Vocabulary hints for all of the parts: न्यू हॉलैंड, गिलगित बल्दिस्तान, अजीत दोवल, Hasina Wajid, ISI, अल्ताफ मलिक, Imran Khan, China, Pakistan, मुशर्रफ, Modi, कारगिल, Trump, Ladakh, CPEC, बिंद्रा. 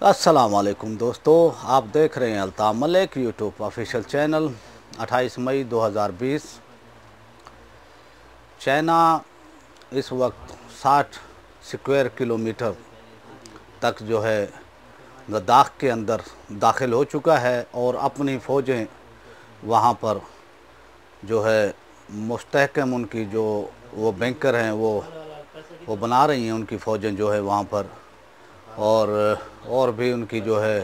अस्सलाम वालेकुम दोस्तों, आप देख रहे हैं अल्ताफ मलिक YouTube official channel. 28 मई 2020 चाइना इस वक्त 60 स्क्वायर किलोमीटर तक जो है लद्दाख के अंदर दाखिल हो चुका है और अपनी फ़ौजें वहाँ पर जो है मुस्तहकम उनकी जो वो बैंकर हैं वो बना रही हैं उनकी फ़ौजें जो है वहाँ पर, और भी उनकी जो है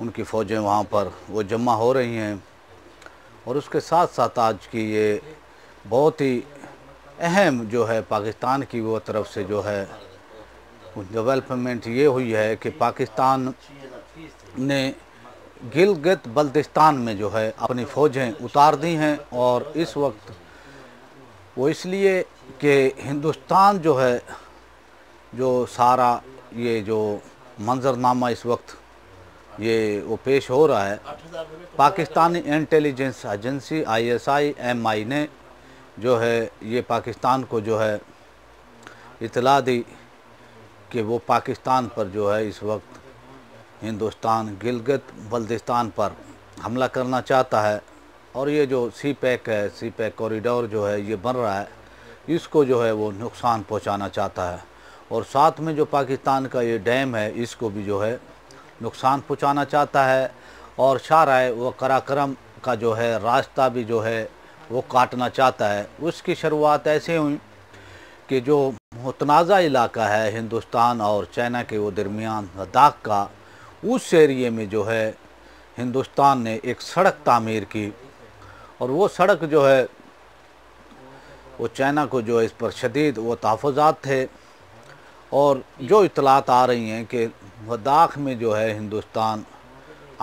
उनकी फ़ौजें वहाँ पर वो जमा हो रही हैं। और उसके साथ साथ आज की ये बहुत ही अहम जो है पाकिस्तान की वो तरफ से जो है डेवलपमेंट ये हुई है कि पाकिस्तान ने गिलगित बल्दिस्तान में जो है अपनी फ़ौजें उतार दी हैं। और इस वक्त वो इसलिए कि हिंदुस्तान जो है जो सारा ये जो मंजरनामा इस वक्त ये वो पेश हो रहा है, पाकिस्तानी इंटेलिजेंस एजेंसी ISI ने जो है ये पाकिस्तान को जो है इतला दी कि वो पाकिस्तान पर जो है इस वक्त हिंदुस्तान गिलगित बल्दिस्तान पर हमला करना चाहता है। और ये जो CPEC है, CPEC कॉरिडोर जो है ये बन रहा है, इसको जो है वो नुकसान पहुंचाना चाहता है। और साथ में जो पाकिस्तान का ये डैम है इसको भी जो है नुकसान पहुंचाना चाहता है। और शाहराह व कराक्रम का जो है रास्ता भी जो है वो काटना चाहता है। उसकी शुरुआत ऐसे हुई कि जो तनाज़ा इलाका है हिंदुस्तान और चाइना के वो दरमियान लद्दाख का, उस एरिए में जो है हिंदुस्तान ने एक सड़क तामीर की और वो सड़क जो है वो चाइना को जो है इस पर शदीद वो तहफ़्फ़ुज़ात थे। और जो इतलात आ रही हैं कि लद्दाख में जो है हिंदुस्तान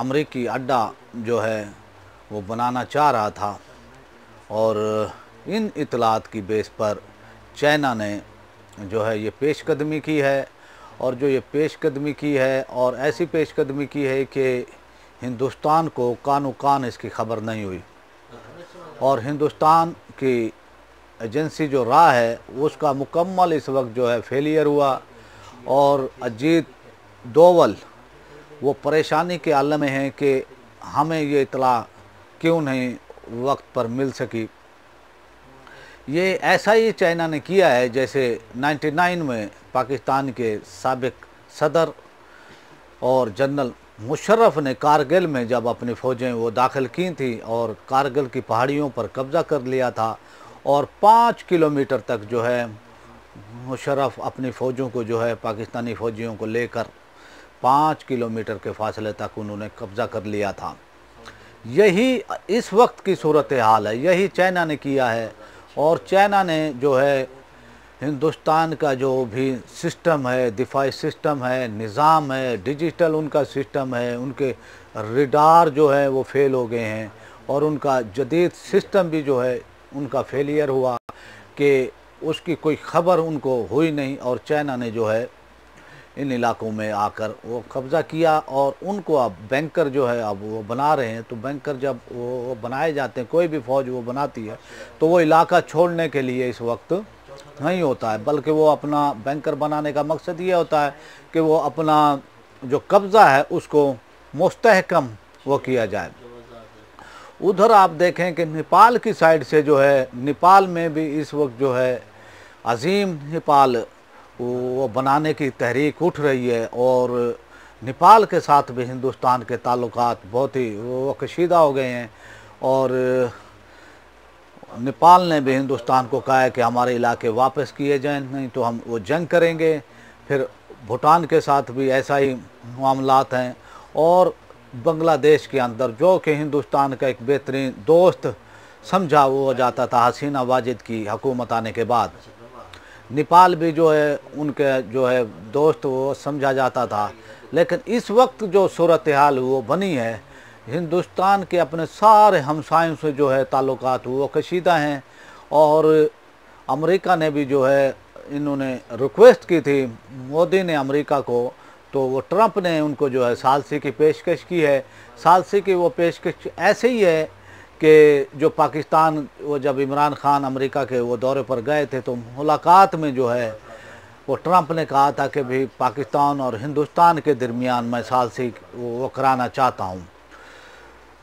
अमरीकी अड्डा जो है वो बनाना चाह रहा था, और इन इतलात की बेस पर चाइना ने जो है ये पेशकदमी की है। और जो ये पेशकदमी की है और ऐसी पेशकदमी की है कि हिंदुस्तान को कानो कान इसकी खबर नहीं हुई। और हिंदुस्तान की एजेंसी जो रहा है उसका मुकम्मल इस वक्त जो है फेलियर हुआ। और अजीत दोवल वो परेशानी के आलम में हैं कि हमें ये इतला क्यों नहीं वक्त पर मिल सकी। ये ऐसा ही चाइना ने किया है जैसे 99 में पाकिस्तान के साबिक सदर और जनरल मुशर्रफ ने कारगिल में जब अपनी फ़ौजें वो दाखिल की थी और कारगिल की पहाड़ियों पर कब्ज़ा कर लिया था। और 5 किलोमीटर तक जो है मुशर्रफ अपनी फ़ौजों को जो है पाकिस्तानी फ़ौजियों को लेकर 5 किलोमीटर के फासले तक उन्होंने कब्ज़ा कर लिया था। यही इस वक्त की सूरत हाल है, यही चाइना ने किया है। और चाइना ने जो है हिंदुस्तान का जो भी सिस्टम है, दिफाई सिस्टम है, निज़ाम है, डिजिटल उनका सिस्टम है, उनके रडार जो है वो फेल हो गए हैं और उनका जदीद सिस्टम भी जो है उनका फेलियर हुआ कि उसकी कोई ख़बर उनको हुई नहीं। और चाइना ने जो है इन इलाकों में आकर वो कब्ज़ा किया और उनको अब बैंकर जो है अब वो बना रहे हैं। तो बैंकर जब वो बनाए जाते हैं, कोई भी फ़ौज वो बनाती है तो वो इलाका छोड़ने के लिए इस वक्त नहीं होता है, बल्कि वो अपना बैंकर बनाने का मकसद ये होता है कि वो अपना जो कब्ज़ा है उसको मुस्तहकम वो किया जाए। उधर आप देखें कि नेपाल की साइड से जो है, नेपाल में भी इस वक्त जो है अजीम नेपाल वो बनाने की तहरीक उठ रही है। और नेपाल के साथ भी हिंदुस्तान के ताल्लुकात बहुत ही वो कशीदा हो गए हैं। और नेपाल ने भी हिंदुस्तान को कहा है कि हमारे इलाके वापस किए जाएं, नहीं तो हम वो जंग करेंगे। फिर भूटान के साथ भी ऐसा ही मामलात हैं। और बांग्लादेश के अंदर जो कि हिंदुस्तान का एक बेहतरीन दोस्त समझा हुआ जाता था हसीना वाजिद की हुकूमत आने के बाद, नेपाल भी जो है उनके जो है दोस्त वो समझा जाता था। लेकिन इस वक्त जो सूरत हाल वो बनी है, हिंदुस्तान के अपने सारे हमसायों से जो है ताल्लुकात वो कशीदा हैं। और अमेरिका ने भी जो है इन्होंने रिक्वेस्ट की थी मोदी ने अमेरिका को, तो वो ट्रंप ने उनको जो है सालसी की पेशकश की है। सालसी की वो पेशकश ऐसे ही है कि जो पाकिस्तान वो जब इमरान खान अमेरिका के वो दौरे पर गए थे तो मुलाकात में जो है वो ट्रंप ने कहा था कि भाई पाकिस्तान और हिंदुस्तान के दरमियान मैं सालसी वो कराना चाहता हूँ।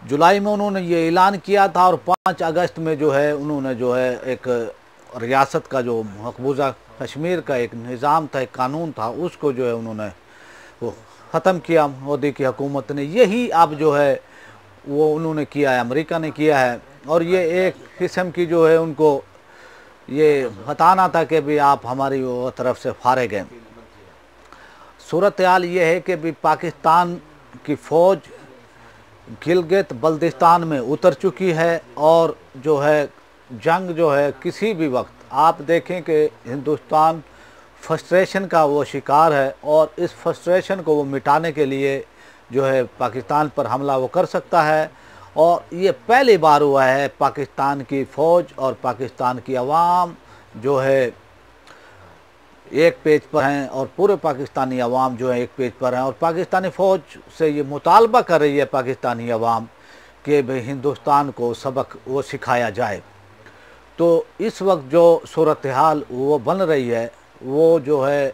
जुलाई में उन्होंने ये ऐलान किया था और 5 अगस्त में जो है उन्होंने जो है एक रियासत का जो मकबूजा कश्मीर का एक निज़ाम था, एक कानून था, उसको जो है उन्होंने वो ख़त्म किया मोदी की हुकूमत ने। यही अब जो है वो उन्होंने किया है, अमेरिका ने किया है। और ये एक किस्म की जो है उनको ये बताना था कि भी आप हमारी वो तरफ से फारिग हैं। सूरत हाल ये है कि भी पाकिस्तान की फ़ौज गिलगित बल्दिस्तान में उतर चुकी है और जो है जंग जो है किसी भी वक्त आप देखें कि हिंदुस्तान फ्रस्ट्रेशन का वो शिकार है और इस फ्रस्ट्रेशन को वो मिटाने के लिए जो है पाकिस्तान पर हमला वो कर सकता है। और ये पहली बार हुआ है पाकिस्तान की फ़ौज और पाकिस्तान की आवाम जो है एक पेज पर हैं और पूरे पाकिस्तानी अवाम जो है एक पेज पर हैं। और पाकिस्तानी फ़ौज से ये मुतालबा कर रही है पाकिस्तानी अवाम कि भाई हिंदुस्तान को सबक वो सिखाया जाए। तो इस वक्त जो सूरत हाल वो बन रही है वो जो है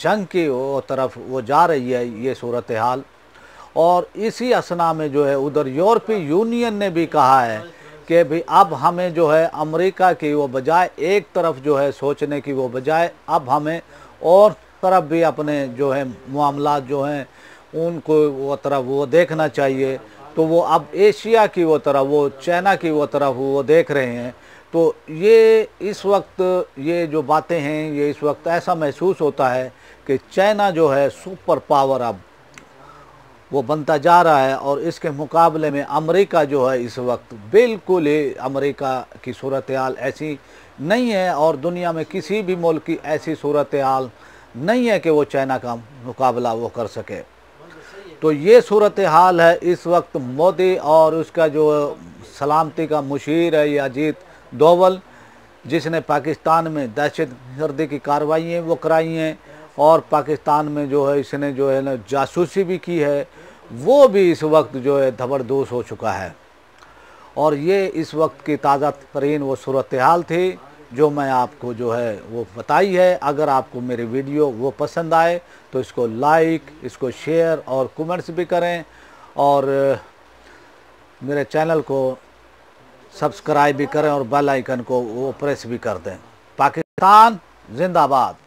जंग की वो तरफ वो जा रही है ये सूरत हाल। और इसी असना में जो है उधर यूरोपीय यूनियन ने भी कहा है कि भाई अब हमें जो है अमेरिका की वो बजाय एक तरफ जो है सोचने की वो बजाय अब हमें और तरफ भी अपने जो है मामला जो हैं उनको वो तरफ वो देखना चाहिए। तो वो अब एशिया की वो तरफ वो चाइना की वो तरफ वो देख रहे हैं। तो ये इस वक्त ये जो बातें हैं ये इस वक्त ऐसा महसूस होता है कि चाइना जो है सुपर पावर अब वो बनता जा रहा है और इसके मुकाबले में अमेरिका जो है इस वक्त बिल्कुल ही अमेरिका की सूरत हाल ऐसी नहीं है और दुनिया में किसी भी मुल्क की ऐसी सूरत हाल नहीं है कि वो चाइना का मुकाबला वो कर सके। तो ये सूरत हाल है इस वक्त। मोदी और उसका जो सलामती का मुशीर है ये अजीत दोवल, जिसने पाकिस्तान में दहशत गर्दी की कार्रवाइयाँ वो कराई हैं और पाकिस्तान में जो है इसने जो है ना जासूसी भी की है, वो भी इस वक्त जो है धबरदोस हो चुका है। और ये इस वक्त की ताज़ा तरीन वो सूरत हाल थी जो मैं आपको जो है वो बताई है। अगर आपको मेरी वीडियो वो पसंद आए तो इसको लाइक, इसको शेयर और कमेंट्स भी करें और मेरे चैनल को सब्सक्राइब भी करें और बेल आइकन को वो प्रेस भी कर दें। पाकिस्तान जिंदाबाद।